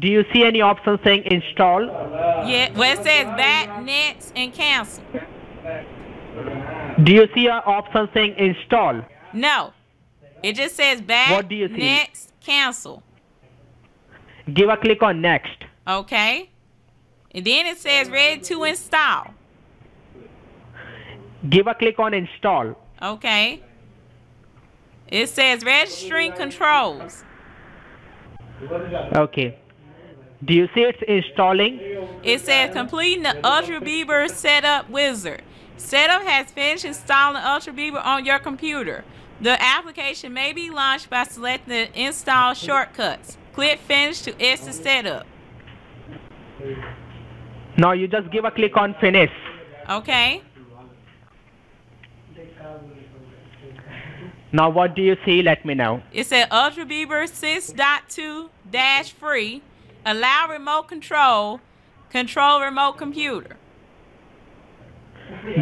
Do you see any option saying install? Yeah, well, it says back, next, and cancel. Do you see an option saying install? No. It just says back, what do you see? Next, cancel. Give a click on next. Okay. And then it says ready to install. Give a click on install. Okay. It says registering controls. Okay. Do you see it's installing? It says completing the UltraViewer setup wizard. Setup has finished installing UltraViewer on your computer. The application may be launched by selecting the install shortcuts. Click finish to exit setup. Now you just give a click on finish. Okay. Now what do you see? Let me know. It said UltraViewer 6.2-free. Allow remote control. Control remote computer.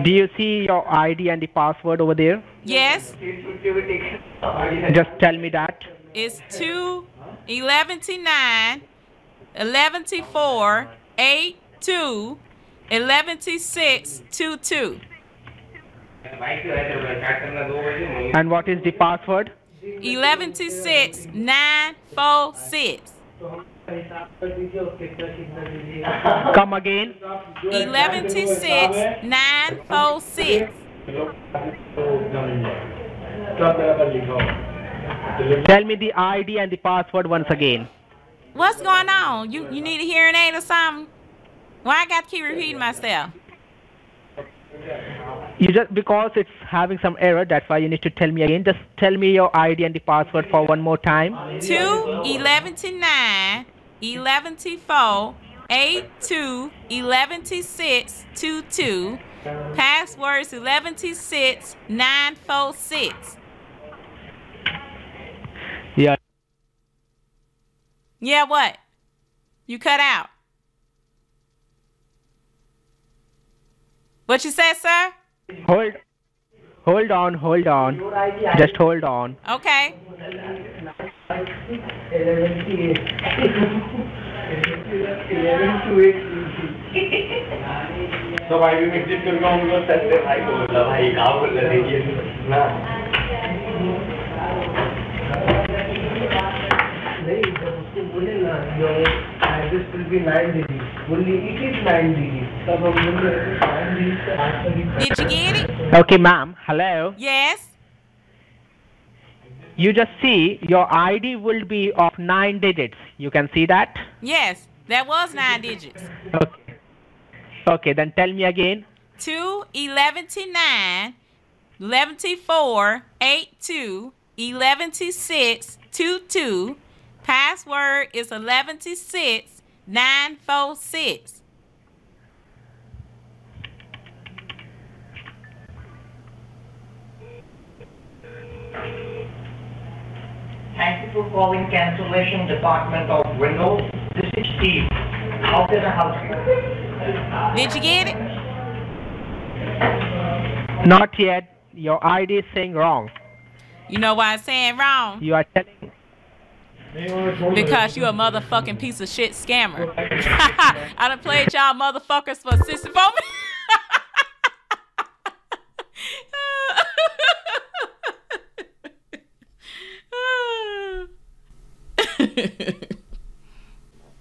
Do you see your ID and the password over there? Yes. Just tell me that. It's 2-11-9-11-4-8-2-11-6-2-2. And what is the password? 11-6-9-4-6. Come again. 11-6-9-4-6. Tell me the ID and the password once again. What's going on? You need a hearing aid or something? Why I got to keep repeating myself? You just, because it's having some error, that's why you need to tell me again. Just tell me your ID and the password for one more time. 2-11-9-11-4-8-2-11-6-2-2. Passwords 11-6-9-4-6. Yeah. Yeah, what? You cut out. What you said, sir? Hold on. Just hold on. Okay. Did you get it? Okay, ma'am. Hello. Yes. You just see your ID will be of 9 digits. You can see that? Yes, that was 9 digits. Okay. Okay, then tell me again. 2-11-9-11-4-8-2-11-6-2-2. Password is 11-6-9-4-6. Thank you for calling Cancellation Department of Windows. This is Steve. How can I help you? Did you get it? Not yet. Your ID is saying wrong. You know why it's saying wrong? You are telling. Because you a motherfucking piece of shit scammer. I done played y'all motherfuckers for 64 minutes.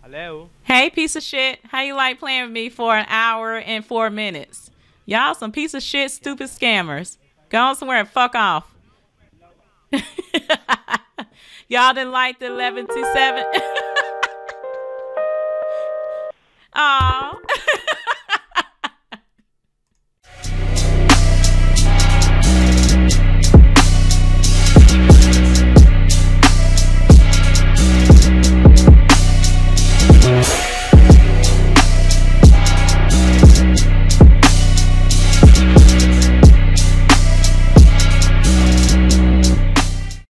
Hello. Hey, piece of shit. How you like playing with me for an hour and 4 minutes? Y'all some piece of shit, stupid scammers. Go on somewhere and fuck off. Y'all didn't like the 11-7. Aww.